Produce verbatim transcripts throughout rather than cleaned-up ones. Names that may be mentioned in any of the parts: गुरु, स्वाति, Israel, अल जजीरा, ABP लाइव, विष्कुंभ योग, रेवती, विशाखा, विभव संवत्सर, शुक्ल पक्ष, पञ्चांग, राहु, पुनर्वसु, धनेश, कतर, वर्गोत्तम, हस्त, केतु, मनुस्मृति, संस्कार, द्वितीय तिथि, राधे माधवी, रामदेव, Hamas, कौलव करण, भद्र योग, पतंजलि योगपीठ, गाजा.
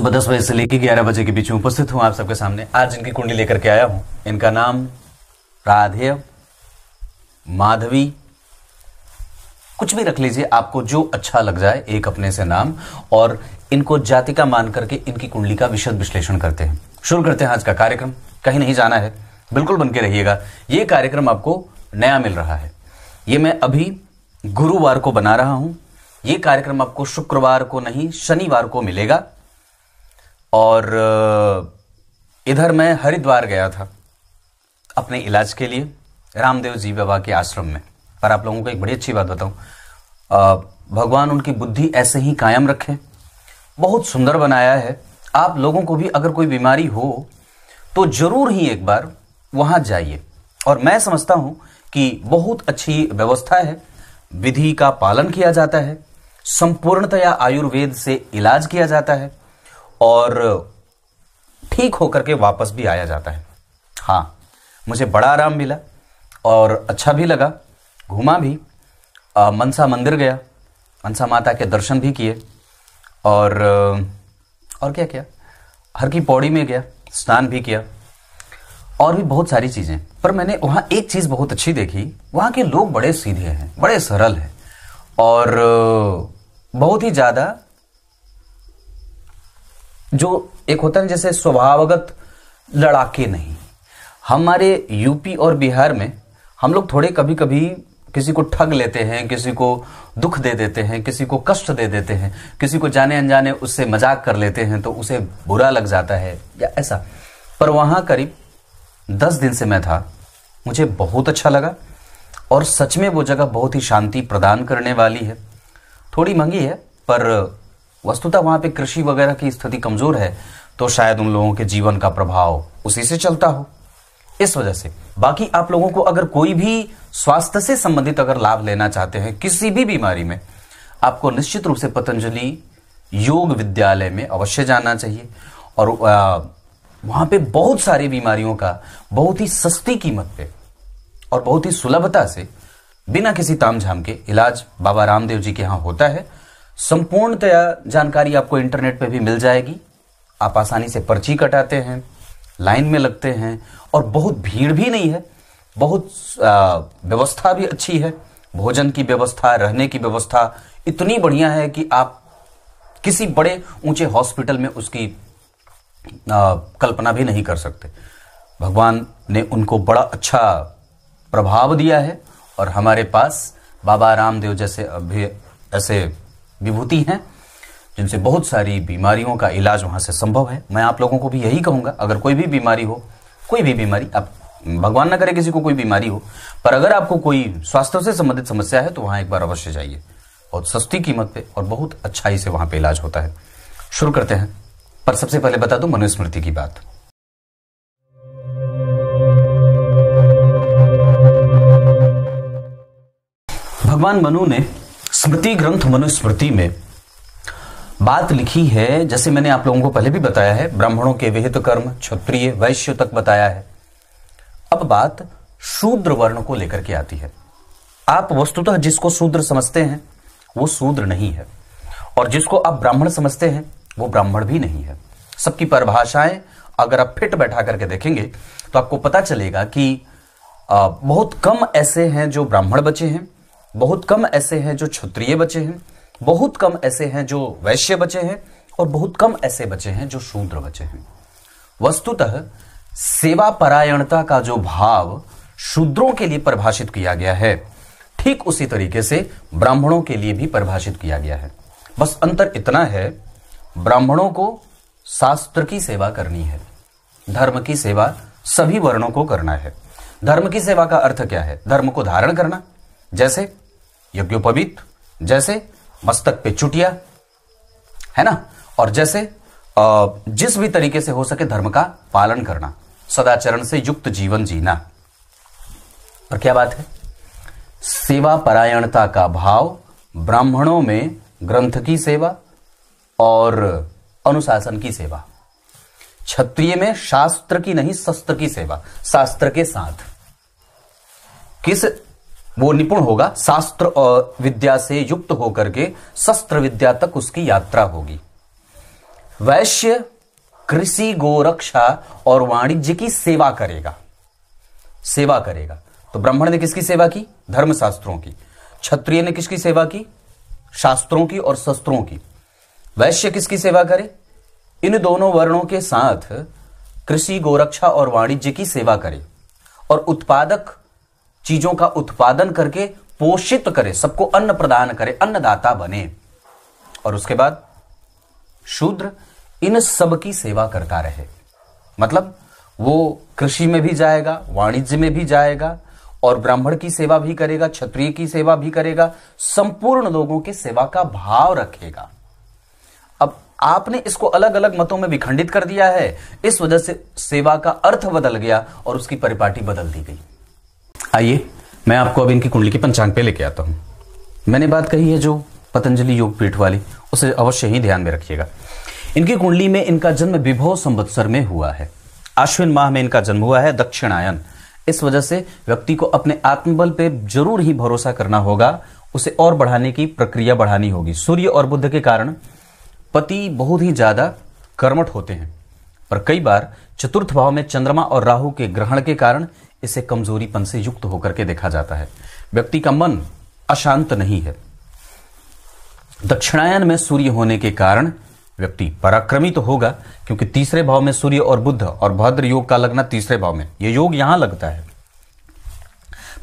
सुबह दस बजे से लेकर ग्यारह बजे के बीच में उपस्थित हूँ आप सबके सामने। आज इनकी कुंडली लेकर के आया हूँ। इनका नाम राधे माधवी, कुछ भी रख लीजिए, आपको जो अच्छा लग जाए, एक अपने से नाम, और इनको जातिका मान करके इनकी कुंडली का विशद विश्लेषण करते हैं। शुरू करते हैं आज का कार्यक्रम। कहीं नहीं जाना है, बिल्कुल बन के रहिएगा। ये कार्यक्रम आपको नया मिल रहा है, ये मैं अभी गुरुवार को बना रहा हूं। ये कार्यक्रम आपको शुक्रवार को नहीं, शनिवार को मिलेगा। और इधर मैं हरिद्वार गया था अपने इलाज के लिए, रामदेव जी बाबा के आश्रम में। पर आप लोगों को एक बड़ी अच्छी बात बताऊं, भगवान उनकी बुद्धि ऐसे ही कायम रखे। बहुत सुंदर बनाया है। आप लोगों को भी अगर कोई बीमारी हो तो जरूर ही एक बार वहां जाइए। और मैं समझता हूं कि बहुत अच्छी व्यवस्था है, विधि का पालन किया जाता है, संपूर्णतया आयुर्वेद से इलाज किया जाता है और ठीक होकर के वापस भी आया जाता है। हाँ, मुझे बड़ा आराम मिला और अच्छा भी लगा। घूमा भी, आ, मनसा मंदिर गया, मनसा माता के दर्शन भी किए, और और क्या क्या, हर की पौड़ी में गया, स्नान भी किया, और भी बहुत सारी चीज़ें। पर मैंने वहाँ एक चीज़ बहुत अच्छी देखी, वहाँ के लोग बड़े सीधे हैं, बड़े सरल हैं, और बहुत ही ज़्यादा जो एक होता है जैसे स्वभावगत लड़ाके नहीं। हमारे यूपी और बिहार में हम लोग थोड़े कभी कभी किसी को ठग लेते हैं, किसी को दुख दे देते हैं, किसी को कष्ट दे देते हैं, किसी को जाने अनजाने उससे मजाक कर लेते हैं तो उसे बुरा लग जाता है या ऐसा। पर वहाँ करीब दस दिन से मैं था, मुझे बहुत अच्छा लगा और सच में वो जगह बहुत ही शांति प्रदान करने वाली है। थोड़ी महंगी है, पर वस्तुतः वहाँ पे कृषि वगैरह की स्थिति कमज़ोर है, तो शायद उन लोगों के जीवन का प्रभाव उसी से चलता हो, इस वजह से। बाकी आप लोगों को अगर कोई भी स्वास्थ्य से संबंधित अगर लाभ लेना चाहते हैं किसी भी बीमारी में, आपको निश्चित रूप से पतंजलि योग विद्यालय में अवश्य जाना चाहिए। और आ, वहाँ पे बहुत सारी बीमारियों का बहुत ही सस्ती कीमत पे और बहुत ही सुलभता से बिना किसी तामझाम के इलाज बाबा रामदेव जी के यहाँ होता है। संपूर्णतया जानकारी आपको इंटरनेट पे भी मिल जाएगी। आप आसानी से पर्ची कटाते हैं, लाइन में लगते हैं, और बहुत भीड़ भी नहीं है, बहुत व्यवस्था भी अच्छी है। भोजन की व्यवस्था, रहने की व्यवस्था इतनी बढ़िया है कि आप किसी बड़े ऊंचे हॉस्पिटल में उसकी आ, कल्पना भी नहीं कर सकते। भगवान ने उनको बड़ा अच्छा प्रभाव दिया है, और हमारे पास बाबा रामदेव जैसे अभी ऐसे विभूति हैं जिनसे बहुत सारी बीमारियों का इलाज वहाँ से संभव है। मैं आप लोगों को भी यही कहूँगा, अगर कोई भी बीमारी हो, कोई भी बीमारी, आप भगवान ना करे किसी को कोई बीमारी हो, पर अगर आपको कोई स्वास्थ्य से संबंधित समस्या है तो वहाँ एक बार अवश्य जाइए। बहुत सस्ती कीमत पर और बहुत अच्छाई से वहाँ पर इलाज होता है। शुरू करते हैं, पर सबसे पहले बता दूं मनुस्मृति की बात। भगवान मनु ने स्मृति ग्रंथ मनुस्मृति में बात लिखी है, जैसे मैंने आप लोगों को पहले भी बताया है, ब्राह्मणों के विहित कर्म, क्षत्रिय वैश्य तक बताया है। अब बात शूद्र वर्ण को लेकर के आती है। आप वस्तुतः जिसको शूद्र समझते हैं वो शूद्र नहीं है, और जिसको आप ब्राह्मण समझते हैं वो ब्राह्मण भी नहीं है। सबकी परिभाषाएं अगर आप फिट बैठा करके देखेंगे तो आपको पता चलेगा कि आ, बहुत कम ऐसे हैं जो ब्राह्मण बचे हैं, बहुत कम ऐसे हैं जो क्षत्रिय बचे हैं, बहुत कम ऐसे हैं जो वैश्य बचे हैं, और बहुत कम ऐसे बचे हैं जो शूद्र बचे हैं। वस्तुतः सेवा परायणता का जो भाव शूद्रों के लिए परिभाषित किया गया है, ठीक उसी तरीके से ब्राह्मणों के लिए भी परिभाषित किया गया है। बस अंतर इतना है, ब्राह्मणों को शास्त्र की सेवा करनी है, धर्म की सेवा सभी वर्णों को करना है। धर्म की सेवा का अर्थ क्या है? धर्म को धारण करना, जैसे यज्ञोपवीत, जैसे मस्तक पे चुटिया, है ना, और जैसे जिस भी तरीके से हो सके धर्म का पालन करना, सदाचरण से युक्त जीवन जीना। और क्या बात है, सेवा परायणता का भाव ब्राह्मणों में ग्रंथ की सेवा और अनुशासन की सेवा, क्षत्रिय में शास्त्र की नहीं शस्त्र की सेवा, शास्त्र के साथ। किस वो निपुण होगा, शास्त्र और विद्या से युक्त होकर के शस्त्र विद्या तक उसकी यात्रा होगी। वैश्य कृषि गोरक्षा और वाणिज्य की सेवा करेगा, सेवा करेगा। तो ब्राह्मण ने किसकी सेवा की? धर्मशास्त्रों की। क्षत्रिय ने किसकी सेवा की? शास्त्रों की और शस्त्रों की। वैश्य किसकी सेवा करे? इन दोनों वर्णों के साथ कृषि गोरक्षा और वाणिज्य की सेवा करे और उत्पादक चीजों का उत्पादन करके पोषित करे, सबको अन्न प्रदान करे, अन्नदाता बने। और उसके बाद शूद्र इन सब की सेवा करता रहे। मतलब वो कृषि में भी जाएगा, वाणिज्य में भी जाएगा और ब्राह्मण की सेवा भी करेगा, क्षत्रिय की सेवा भी करेगा, संपूर्ण लोगों की सेवा का भाव रखेगा। अब आपने इसको अलग अलग मतों में विखंडित कर दिया है, इस वजह से सेवा का अर्थ बदल गया और उसकी परिपाटी बदल दी गई। आइए मैं आपको अब इनकी कुंडली के पंचांग पे लेके आता हूं। मैंने बात कही है जो पतंजलि योगपीठ वाली, उसे अवश्य ही ध्यान में रखिएगा। इनकी कुंडली में इनका जन्म विभव संवत्सर में हुआ है, अश्विन माह में इनका जन्म हुआ है, दक्षिणायन। इस वजह से व्यक्ति को अपने आत्मबल पे जरूर ही भरोसा करना होगा, उसे और बढ़ाने की प्रक्रिया बढ़ानी होगी। सूर्य और बुध के कारण पति बहुत ही ज्यादा कर्मठ होते हैं, पर कई बार चतुर्थ भाव में चंद्रमा और राहु के ग्रहण के कारण इसे कमजोरीपन से युक्त होकर के देखा जाता है। व्यक्ति का मन अशांत नहीं है। दक्षिणायन में सूर्य होने के कारण व्यक्ति पराक्रमी तो होगा, क्योंकि तीसरे भाव में सूर्य और बुध और भद्र योग का लगना तीसरे भाव में, यह योग यहां लगता है,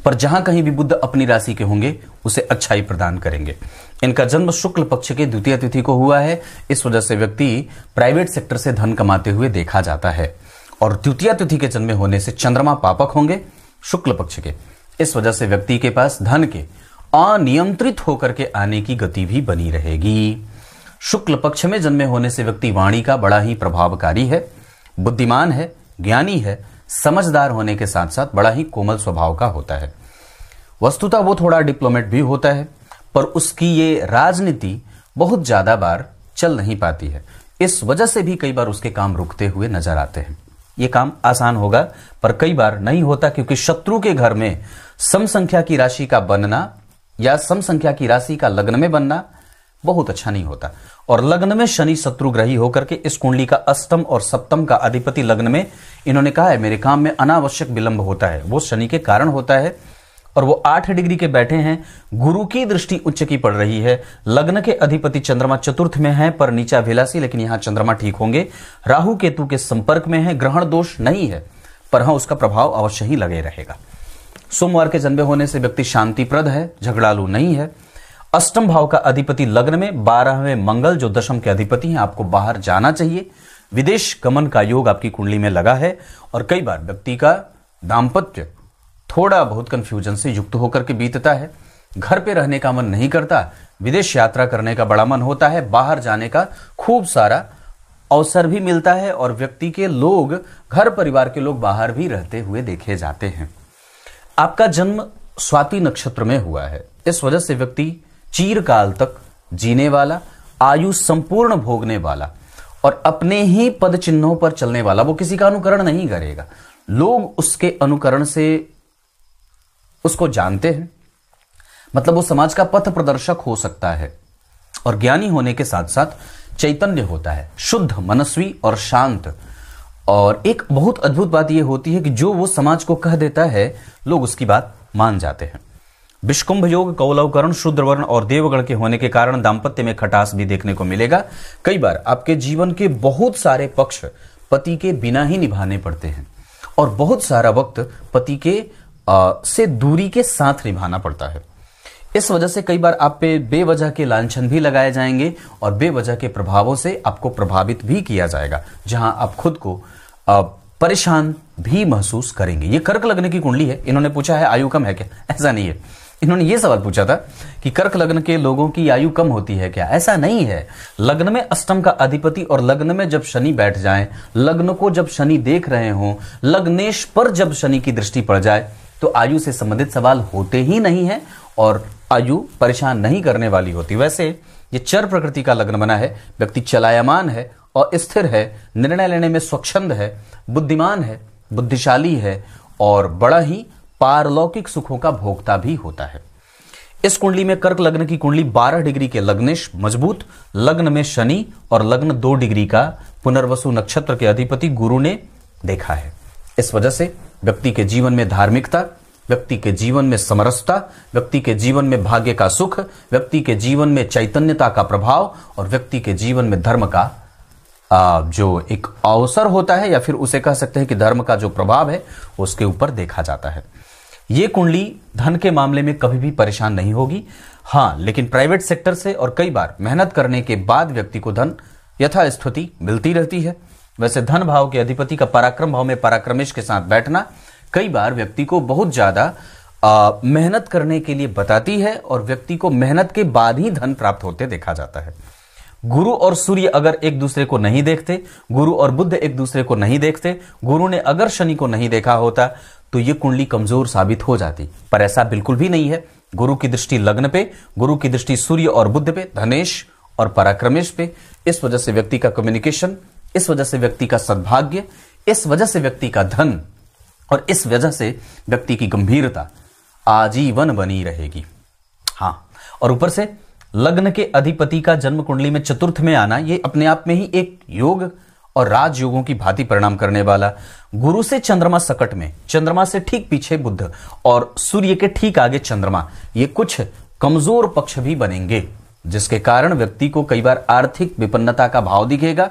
पर जहां कहीं भी बुध अपनी राशि के होंगे उसे अच्छाई प्रदान करेंगे। इनका जन्म शुक्ल पक्ष के द्वितीय तिथि को हुआ है, इस वजह से व्यक्ति प्राइवेट सेक्टर से धन कमाते हुए देखा जाता है। और द्वितीय तिथि के जन्मे होने से चंद्रमा पापक होंगे शुक्ल पक्ष के, इस वजह से व्यक्ति के पास धन के अनियंत्रित होकर के आने की गति भी बनी रहेगी। शुक्ल पक्ष में जन्मे होने से व्यक्ति वाणी का बड़ा ही प्रभावकारी है, बुद्धिमान है, ज्ञानी है, समझदार होने के साथ साथ बड़ा ही कोमल स्वभाव का होता है। वस्तुतः वो थोड़ा डिप्लोमेट भी होता है, पर उसकी ये राजनीति बहुत ज्यादा बार चल नहीं पाती है, इस वजह से भी कई बार उसके काम रुकते हुए नजर आते हैं। ये काम आसान होगा पर कई बार नहीं होता, क्योंकि शत्रु के घर में सम संख्या की राशि का बनना या सम संख्या की राशि का लग्न में बनना बहुत अच्छा नहीं होता। और लग्न में शनि शत्रुग्रही होकर के इस कुंडली का अष्टम और सप्तम का अधिपति लग्न में, इन्होंने कहा है मेरे काम में अनावश्यक विलंब होता है, वो शनि के कारण होता है। और वो आठ डिग्री के बैठे हैं, गुरु की दृष्टि उच्च की पड़ रही है, लग्न के अधिपति चंद्रमा चतुर्थ में है पर नीचाभिलासी, लेकिन यहां चंद्रमा ठीक होंगे, राहु केतु के संपर्क में है, ग्रहण दोष नहीं है पर हाँ उसका प्रभाव अवश्य ही लगे रहेगा। सोमवार के जन्मे होने से व्यक्ति शांतिप्रद है, झगड़ालू नहीं है। अष्टम भाव का अधिपति लग्न में, बारहवें मंगल जो दशम के अधिपति हैं, आपको बाहर जाना चाहिए, विदेश गमन का योग आपकी कुंडली में लगा है। और कई बार व्यक्ति का दाम्पत्य थोड़ा बहुत कंफ्यूजन से युक्त होकर के बीतता है, घर पे रहने का मन नहीं करता, विदेश यात्रा करने का बड़ा मन होता है, बाहर जाने का खूब सारा अवसर भी मिलता है और व्यक्ति के लोग, घर परिवार के लोग बाहर भी रहते हुए देखे जाते हैं। आपका जन्म स्वाति नक्षत्र में हुआ है, इस वजह से व्यक्ति चीरकाल तक जीने वाला, आयु संपूर्ण भोगने वाला और अपने ही पद चिन्हों पर चलने वाला, वो किसी का अनुकरण नहीं करेगा। लोग उसके अनुकरण से उसको जानते हैं, मतलब वो समाज का पथ प्रदर्शक हो सकता है और ज्ञानी होने के साथ साथ चैतन्य होता है, शुद्ध मनस्वी और शांत। और एक बहुत अद्भुत बात यह होती है कि जो वो समाज को कह देता है लोग उसकी बात मान जाते हैं। विष्कुंभ योग कौलवकरण शूद्रवर्ण और देवगण के होने के कारण दाम्पत्य में खटास भी देखने को मिलेगा। कई बार आपके जीवन के बहुत सारे पक्ष पति के बिना ही निभाने पड़ते हैं और बहुत सारा वक्त पति के आ, से दूरी के साथ निभाना पड़ता है। इस वजह से कई बार आप पे बेवजह के लांछन भी लगाए जाएंगे और बेवजह के प्रभावों से आपको प्रभावित भी किया जाएगा, जहां आप खुद को आ, परेशान भी महसूस करेंगे। ये कर्क लग्न की कुंडली है। इन्होंने पूछा है आयु कम है क्या? ऐसा नहीं है। इन्होंने ये सवाल पूछा था कि कर्क लग्न के लोगों की आयु कम होती है क्या? ऐसा नहीं है। लग्न में अष्टम का अधिपति और लग्न में जब शनि बैठ जाए, लग्न को जब शनि देख रहे हों, लग्नेश पर जब शनि की दृष्टि पड़ जाए, तो आयु से संबंधित सवाल होते ही नहीं है और आयु परेशान नहीं करने वाली होती। वैसे ये चर प्रकृति का लग्न बना है, व्यक्ति चलायमान है और स्थिर है, निर्णय लेने में स्वच्छंद है, बुद्धिमान है, बुद्धिशाली है और बड़ा ही पारलौकिक सुखों का भोक्ता भी होता है। इस कुंडली में कर्क लग्न की कुंडली बारह डिग्री के लग्नेश मजबूत, लग्न में शनि और लग्न दो डिग्री का पुनर्वसु नक्षत्र के अधिपति गुरु ने देखा है। इस वजह से व्यक्ति के जीवन में धार्मिकता, व्यक्ति के जीवन में समरसता, व्यक्ति के जीवन में भाग्य का सुख, व्यक्ति के जीवन में चैतन्यता का प्रभाव और व्यक्ति के जीवन में धर्म का जो एक अवसर होता है या फिर उसे कह सकते हैं कि धर्म का जो प्रभाव है उसके ऊपर देखा जाता है। ये कुंडली धन के मामले में कभी भी परेशान नहीं होगी। हाँ, लेकिन प्राइवेट सेक्टर से और कई बार मेहनत करने के बाद व्यक्ति को धन यथास्थिति मिलती रहती है। वैसे धन भाव के अधिपति का पराक्रम भाव में पराक्रमेश के साथ बैठना कई बार व्यक्ति को बहुत ज्यादा मेहनत करने के लिए बताती है और व्यक्ति को मेहनत के बाद ही धन प्राप्त होते देखा जाता है। गुरु और सूर्य अगर एक दूसरे को नहीं देखते, गुरु और बुध एक दूसरे को नहीं देखते, गुरु ने अगर शनि को नहीं देखा होता तो ये कुंडली कमजोर साबित हो जाती, पर ऐसा बिल्कुल भी नहीं है। गुरु की दृष्टि लग्न पे, गुरु की दृष्टि सूर्य और बुध पे, धनेश और पराक्रमेश पे। इस वजह से व्यक्ति का कम्युनिकेशन, इस वजह से व्यक्ति का सद्भाग्य, इस वजह से व्यक्ति का धन और इस वजह से व्यक्ति की गंभीरता आजीवन बनी रहेगी। हाँ, और ऊपर से लग्न के अधिपति का जन्म कुंडली में चतुर्थ में आना, ये अपने आप में ही एक योग और राजयोगों की भांति परिणाम करने वाला। गुरु से चंद्रमा सकट में, चंद्रमा से ठीक पीछे बुध और सूर्य के ठीक आगे चंद्रमा, ये कुछ कमजोर पक्ष भी बनेंगे, जिसके कारण व्यक्ति को कई बार आर्थिक विपन्नता का भाव दिखेगा।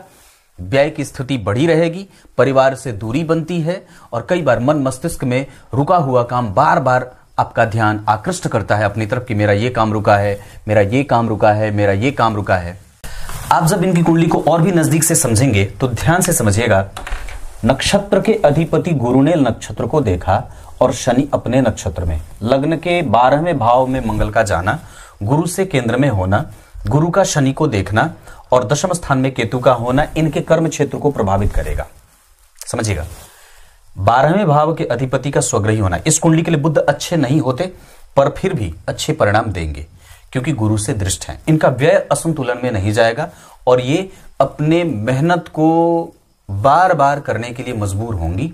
व्यय की स्थिति बढ़ी रहेगी, परिवार से दूरी बनती है और कई बार मन मस्तिष्क में रुका हुआ काम बार बार आपका ध्यान आकृष्ट करता है अपनी तरफ कि मेरा ये काम रुका है, मेरा ये काम रुका है, मेरा ये काम रुका है। आप जब इनकी कुंडली को और भी नजदीक से समझेंगे तो ध्यान से समझिएगा। नक्षत्र के अधिपति गुरु ने नक्षत्र को देखा और शनि अपने नक्षत्र में, लग्न के बारहवें भाव में मंगल का जाना, गुरु से केंद्र में होना, गुरु का शनि को देखना और दशम स्थान में केतु का होना इनके कर्म क्षेत्र को प्रभावित करेगा। समझिएगा, बारहवें भाव के अधिपति का स्वग्रही होना, इस कुंडली के लिए बुध अच्छे नहीं होते पर फिर भी अच्छे परिणाम देंगे क्योंकि गुरु से दृष्ट हैं। इनका व्यय असंतुलन में नहीं जाएगा और ये अपने मेहनत को बार बार करने के लिए मजबूर होंगी।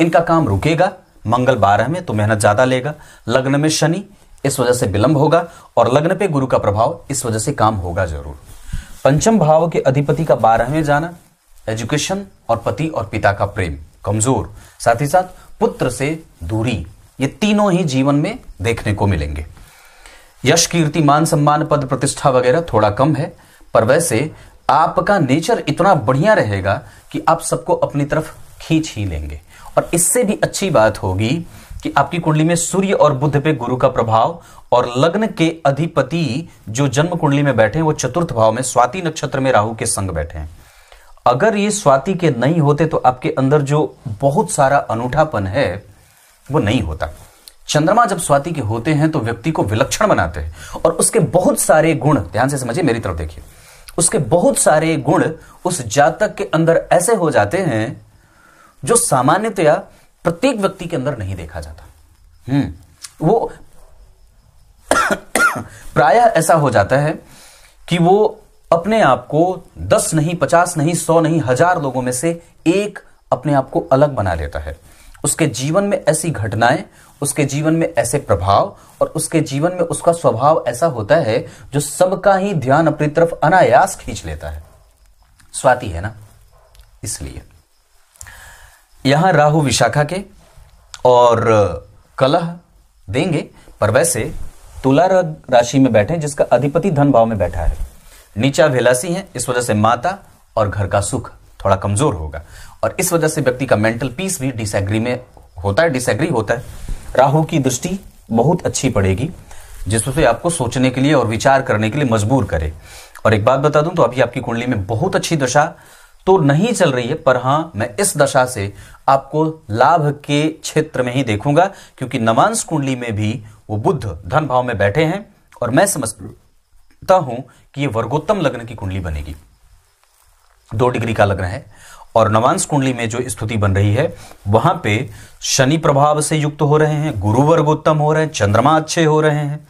इनका काम रुकेगा, मंगल बारह में तो मेहनत ज्यादा लेगा, लग्न में शनि इस वजह से विलंब होगा और लग्न पे गुरु का प्रभाव, इस वजह से काम होगा जरूर। पंचम भाव के अधिपति का बारहवें जाना, एजुकेशन और पति और पिता का प्रेम कमजोर, साथ ही साथ पुत्र से दूरी, ये तीनों ही जीवन में देखने को मिलेंगे। यश कीर्ति मान सम्मान पद प्रतिष्ठा वगैरह थोड़ा कम है, पर वैसे आपका नेचर इतना बढ़िया रहेगा कि आप सबको अपनी तरफ खींच ही लेंगे। और इससे भी अच्छी बात होगी कि आपकी कुंडली में सूर्य और बुध पे गुरु का प्रभाव और लग्न के अधिपति जो जन्म कुंडली में बैठे हैं वो चतुर्थ भाव में स्वाति नक्षत्र में राहु के संग बैठे हैं। अगर ये स्वाति के नहीं होते तो आपके अंदर जो बहुत सारा अनूठापन है वो नहीं होता। चंद्रमा जब स्वाति के होते हैं तो व्यक्ति को विलक्षण बनाते हैं और उसके बहुत सारे गुण, ध्यान से समझिए, मेरी तरफ देखिए, उसके बहुत सारे गुण उस जातक के अंदर ऐसे हो जाते हैं जो सामान्यतया प्रत्येक व्यक्ति के अंदर नहीं देखा जाता। हम्म वो प्रायः ऐसा हो जाता है कि वो अपने आप को दस नहीं, पचास नहीं, सौ नहीं, हजार लोगों में से एक अपने आप को अलग बना लेता है। उसके जीवन में ऐसी घटनाएं, उसके जीवन में ऐसे प्रभाव और उसके जीवन में उसका स्वभाव ऐसा होता है जो सबका ही ध्यान अपनी तरफ अनायास खींच लेता है। स्वाति है ना, इसलिए यहां राहु विशाखा के और कलह देंगे, पर वैसे तुला राशि में बैठे जिसका अधिपति धन भाव में बैठा है, नीचा विलासी है, इस वजह से माता और घर का सुख थोड़ा कमजोर होगा और इस वजह से व्यक्ति का मेंटल पीस भी डिसएग्री में होता है, डिसएग्री होता है। राहु की दृष्टि बहुत अच्छी पड़ेगी जिससे आपको सोचने के लिए और विचार करने के लिए मजबूर करे। और एक बात बता दूं तो अभी आपकी कुंडली में बहुत अच्छी दशा तो नहीं चल रही है, पर हां, मैं इस दशा से आपको लाभ के क्षेत्र में ही देखूंगा क्योंकि नवांश कुंडली में भी वो बुध धन भाव में बैठे हैं और मैं समझता हूं कि ये वर्गोत्तम लग्न की कुंडली बनेगी, दो डिग्री का लग्न है और नवांश कुंडली में जो स्तुति बन रही है वहां पे शनि प्रभाव से युक्त हो रहे हैं, गुरु वर्गोत्तम हो रहे हैं, चंद्रमा अच्छे हो रहे हैं,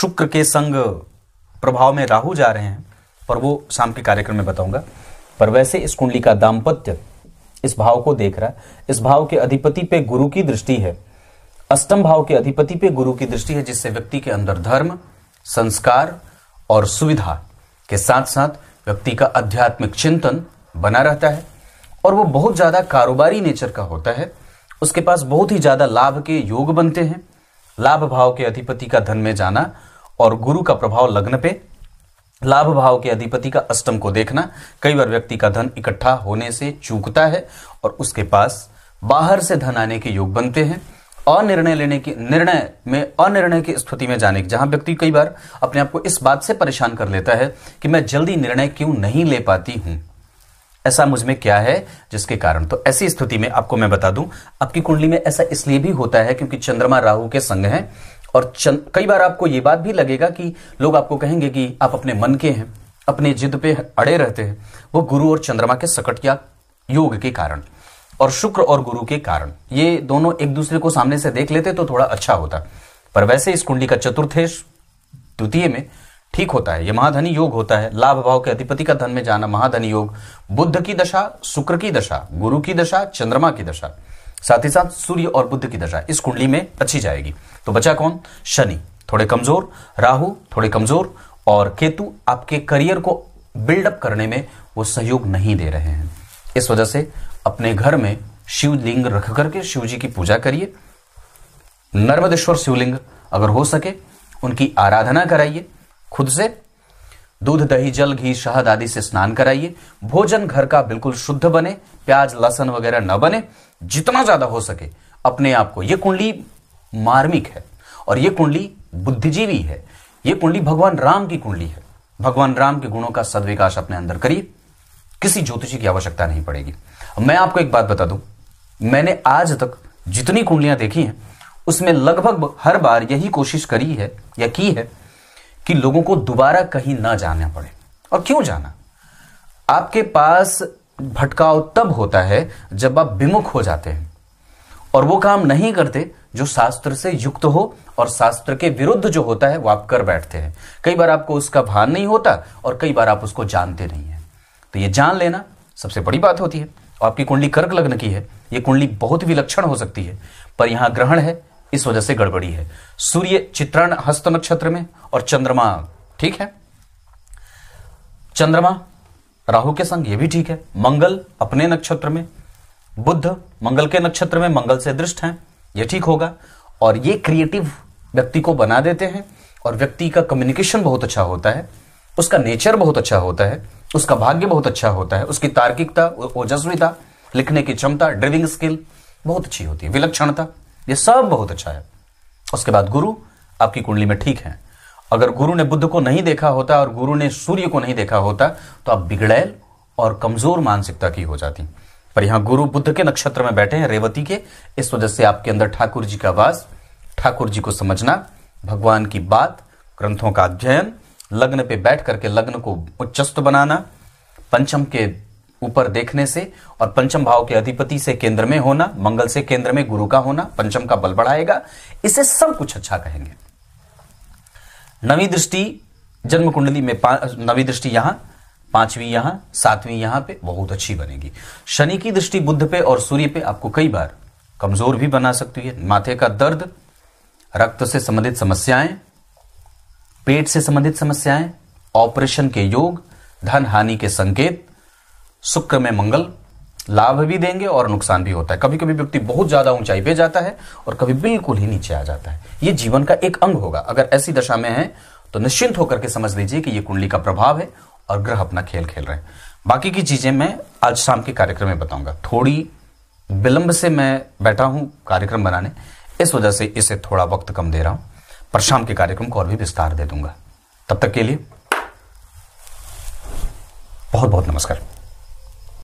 शुक्र के संग प्रभाव में राहु जा रहे हैं, पर वो शाम के कार्यक्रम में बताऊंगा। पर वैसे इस कुंडली का दाम्पत्य इस भाव को देख रहा है, इस भाव के अधिपति पे गुरु की दृष्टि है अष्टम भाव के अधिपति पे गुरु की दृष्टि है, जिससे व्यक्ति के अंदर धर्म, संस्कार और सुविधा के साथ साथ व्यक्ति का आध्यात्मिक चिंतन बना रहता है और वो बहुत ज्यादा कारोबारी नेचर का होता है। उसके पास बहुत ही ज्यादा लाभ के योग बनते हैं। लाभ भाव के अधिपति का धन में जाना और गुरु का प्रभाव लग्न पे, लाभ भाव के अधिपति का अष्टम को देखना, कई बार व्यक्ति का धन इकट्ठा होने से चूकता है और उसके पास बाहर से धन आने के योग बनते हैं। अनिर्णय लेने की निर्णय में अनिर्णय की स्थिति में जाने की, जहां व्यक्ति कई बार अपने आप को इस बात से परेशान कर लेता है कि मैं जल्दी निर्णय क्यों नहीं ले पाती हूं, ऐसा मुझ में क्या है जिसके कारण। तो ऐसी स्थिति में आपको मैं बता दूं, आपकी कुंडली में ऐसा इसलिए भी होता है क्योंकि चंद्रमा राहु के संग है और चंद कई बार आपको ये बात भी लगेगा कि लोग आपको कहेंगे कि आप अपने मन के हैं, अपने जिद पे अड़े रहते हैं। वो गुरु और चंद्रमा के सकट या योग के कारण और शुक्र और गुरु के कारण, ये दोनों एक दूसरे को सामने से देख लेते तो थोड़ा अच्छा होता। पर वैसे इस कुंडली का चतुर्थेश द्वितीय में ठीक होता है, यह महाधनी योग होता है। लाभ भाव के अधिपति का धन में जाना महाधनी योग, बुध की दशा, शुक्र की दशा, गुरु की दशा, चंद्रमा की दशा, साथ ही साथ सूर्य और बुध की दशा इस कुंडली में अच्छी जाएगी। तो बचा कौन? शनि थोड़े कमजोर, राहु थोड़े कमजोर और केतु आपके करियर को बिल्डअप करने में वो सहयोग नहीं दे रहे हैं। इस वजह से अपने घर में शिवलिंग रख करके शिव जी की पूजा करिए। नर्मदेश्वर शिवलिंग अगर हो सके उनकी आराधना कराइए। खुद से दूध, दही, जल, घी, शहद आदि से स्नान कराइए। भोजन घर का बिल्कुल शुद्ध बने, प्याज लहसुन वगैरह न बने, जितना ज्यादा हो सके अपने आप को। यह कुंडली मार्मिक है और यह कुंडली बुद्धिजीवी है, यह कुंडली भगवान राम की कुंडली है। भगवान राम के गुणों का सद्विकास अपने अंदर करिए, किसी ज्योतिषी की आवश्यकता नहीं पड़ेगी। मैं आपको एक बात बता दूं, मैंने आज तक जितनी कुंडलियां देखी हैं उसमें लगभग हर बार यही कोशिश करी है या की है कि लोगों को दोबारा कहीं ना जाना पड़े। और क्यों जाना? आपके पास भटकाव तब होता है जब आप विमुख हो जाते हैं और वो काम नहीं करते जो शास्त्र से युक्त हो, और शास्त्र के विरुद्ध जो होता है वो आप कर बैठते हैं। कई बार आपको उसका भान नहीं होता और कई बार आप उसको जानते नहीं हैं। तो ये जान लेना सबसे बड़ी बात होती है। आपकी कुंडली कर्क लग्न की है, ये कुंडली बहुत विलक्षण हो सकती है, पर यहाँ ग्रहण है, इस वजह से गड़बड़ी है। सूर्य चित्रण हस्त नक्षत्र में और चंद्रमा ठीक है, चंद्रमा राहु के संग, ये भी ठीक है। मंगल अपने नक्षत्र में, बुध मंगल के नक्षत्र में, मंगल से दृष्ट हैं, ये ठीक होगा। और ये क्रिएटिव व्यक्ति को बना देते हैं और व्यक्ति का कम्युनिकेशन बहुत अच्छा होता है, उसका नेचर बहुत अच्छा होता है, उसका भाग्य बहुत अच्छा होता है, उसकी तार्किकता, ओजस्विता, लिखने की क्षमता, ड्राइविंग स्किल बहुत अच्छी होती है, विलक्षणता, ये सब बहुत अच्छा है। उसके बाद गुरु आपकी कुंडली में ठीक है। अगर गुरु ने बुध को नहीं देखा होता और गुरु ने सूर्य को नहीं देखा होता तो आप बिगड़ैल और कमजोर मानसिकता की हो जाती। पर यहां गुरु बुध के नक्षत्र में बैठे हैं, रेवती के, इस वजह से आपके अंदर ठाकुर जी का वास, ठाकुर जी को समझना, भगवान की बात, ग्रंथों का अध्ययन, लग्न पे बैठ करके लग्न को उच्चस्त बनाना, पंचम के ऊपर देखने से और पंचम भाव के अधिपति से केंद्र में होना, मंगल से केंद्र में गुरु का होना, पंचम का बल बढ़ाएगा, इसे सब कुछ अच्छा कहेंगे। नवी दृष्टि जन्म कुंडली में, नवी दृष्टि यहां, पांचवी यहां, सातवीं यहां पे बहुत अच्छी बनेगी। शनि की दृष्टि बुध पे और सूर्य पे आपको कई बार कमजोर भी बना सकती है। माथे का दर्द, रक्त से संबंधित समस्याएं, पेट से संबंधित समस्याएं, ऑपरेशन के योग, धन हानि के संकेत। शुक्र में मंगल लाभ भी देंगे और नुकसान भी होता है। कभी कभी व्यक्ति बहुत ज्यादा ऊंचाई पे जाता है और कभी बिल्कुल ही नीचे आ जाता है। ये जीवन का एक अंग होगा। अगर ऐसी दशा में है तो निश्चिंत होकर के समझ लीजिए कि ये कुंडली का प्रभाव है और ग्रह अपना खेल खेल रहे हैं। बाकी की चीजें मैं आज शाम के कार्यक्रम में बताऊंगा। थोड़ी विलंब से मैं बैठा हूं कार्यक्रम बनाने, इस वजह से इसे थोड़ा वक्त कम दे रहा हूं, पर शाम के कार्यक्रम को और भी विस्तार दे दूंगा। तब तक के लिए बहुत बहुत नमस्कार।